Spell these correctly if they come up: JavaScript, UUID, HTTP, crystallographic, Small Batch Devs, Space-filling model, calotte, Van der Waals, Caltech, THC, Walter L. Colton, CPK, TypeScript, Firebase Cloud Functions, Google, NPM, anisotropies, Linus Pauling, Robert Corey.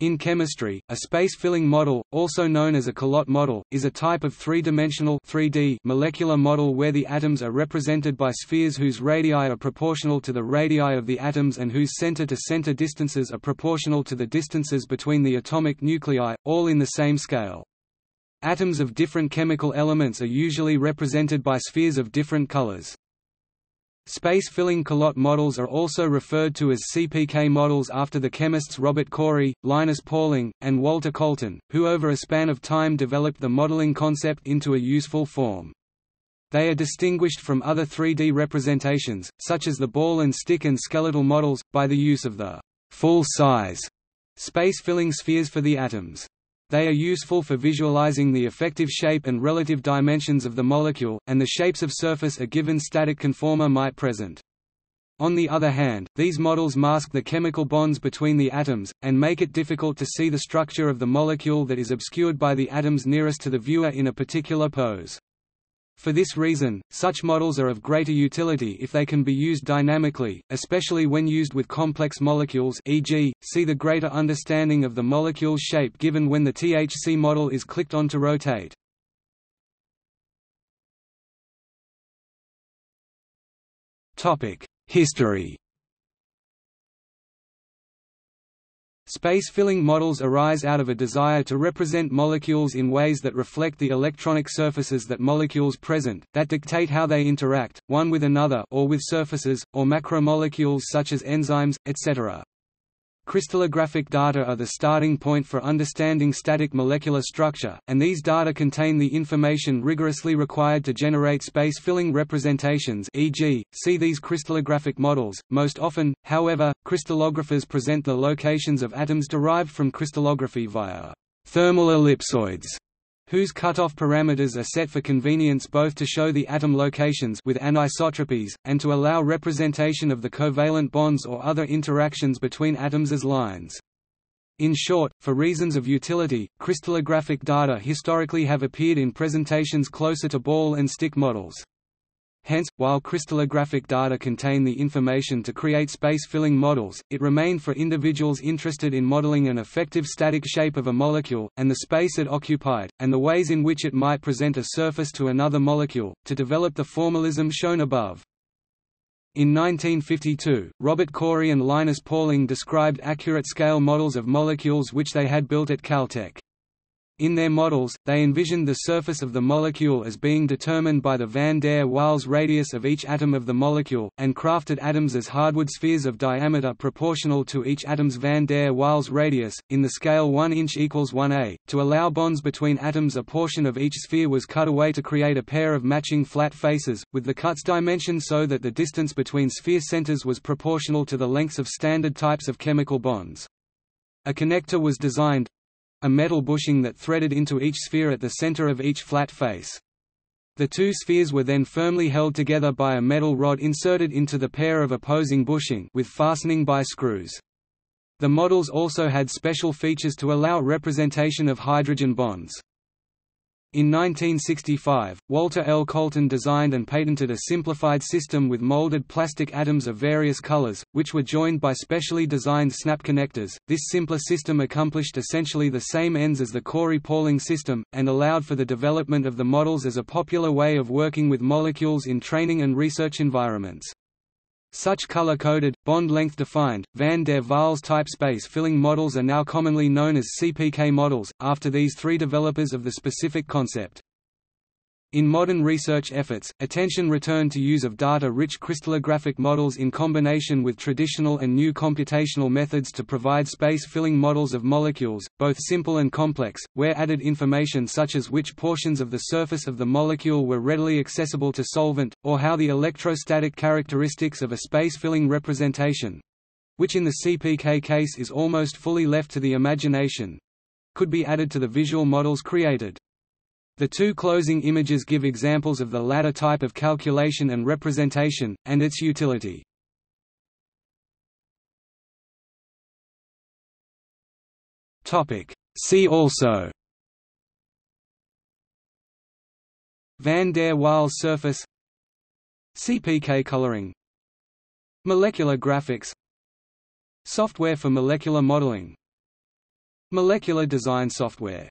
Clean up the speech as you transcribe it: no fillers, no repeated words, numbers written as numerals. In chemistry, a space-filling model, also known as a calotte model, is a type of three-dimensional (3D) molecular model where the atoms are represented by spheres whose radii are proportional to the radii of the atoms and whose center-to-center distances are proportional to the distances between the atomic nuclei, all in the same scale. Atoms of different chemical elements are usually represented by spheres of different colors. Space-filling calotte models are also referred to as CPK models after the chemists Robert Corey, Linus Pauling, and Walter Colton, who over a span of time developed the modeling concept into a useful form. They are distinguished from other 3D representations, such as the ball and stick and skeletal models, by the use of the full-size space-filling spheres for the atoms. They are useful for visualizing the effective shape and relative dimensions of the molecule, and the shapes of surface a given static conformer might present. On the other hand, these models mask the chemical bonds between the atoms, and make it difficult to see the structure of the molecule that is obscured by the atoms nearest to the viewer in a particular pose. For this reason, such models are of greater utility if they can be used dynamically, especially when used with complex molecules, e.g., see the greater understanding of the molecule's shape given when the THC model is clicked on to rotate. History. Space-filling models arise out of a desire to represent molecules in ways that reflect the electronic surfaces that molecules present, that dictate how they interact, one with another or with surfaces, or macromolecules such as enzymes, etc. Crystallographic data are the starting point for understanding static molecular structure, and these data contain the information rigorously required to generate space-filling representations, e.g., see these crystallographic models. Most often, however, crystallographers present the locations of atoms derived from crystallography via thermal ellipsoids, whose cutoff parameters are set for convenience both to show the atom locations with anisotropies, and to allow representation of the covalent bonds or other interactions between atoms as lines. In short, for reasons of utility, crystallographic data historically have appeared in presentations closer to ball and stick models. Hence, while crystallographic data contain the information to create space-filling models, it remained for individuals interested in modeling an effective static shape of a molecule, and the space it occupied, and the ways in which it might present a surface to another molecule, to develop the formalism shown above. In 1952, Robert Corey and Linus Pauling described accurate scale models of molecules which they had built at Caltech. In their models, they envisioned the surface of the molecule as being determined by the Van der Waals radius of each atom of the molecule, and crafted atoms as hardwood spheres of diameter proportional to each atom's Van der Waals radius, in the scale 1 inch equals 1A. To allow bonds between atoms, a portion of each sphere was cut away to create a pair of matching flat faces, with the cut's dimension so that the distance between sphere centers was proportional to the lengths of standard types of chemical bonds. A connector was designed, a metal bushing that threaded into each sphere at the center of each flat face. The two spheres were then firmly held together by a metal rod inserted into the pair of opposing bushing with fastening by screws. The models also had special features to allow representation of hydrogen bonds. In 1965, Walter L. Colton designed and patented a simplified system with molded plastic atoms of various colors, which were joined by specially designed snap connectors. This simpler system accomplished essentially the same ends as the Corey-Pauling system, and allowed for the development of the models as a popular way of working with molecules in training and research environments. Such color-coded, bond-length-defined, Van der Waals type space-filling models are now commonly known as CPK models, after these three developers of the specific concept. In modern research efforts, attention returned to use of data-rich crystallographic models in combination with traditional and new computational methods to provide space-filling models of molecules, both simple and complex, where added information such as which portions of the surface of the molecule were readily accessible to solvent, or how the electrostatic characteristics of a space-filling representation, which in the CPK case is almost fully left to the imagination, could be added to the visual models created. The two closing images give examples of the latter type of calculation and representation, and its utility. See also: Van der Waals surface, CPK coloring, molecular graphics, software for molecular modeling. Molecular design software.